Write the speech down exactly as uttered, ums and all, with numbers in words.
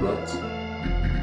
that.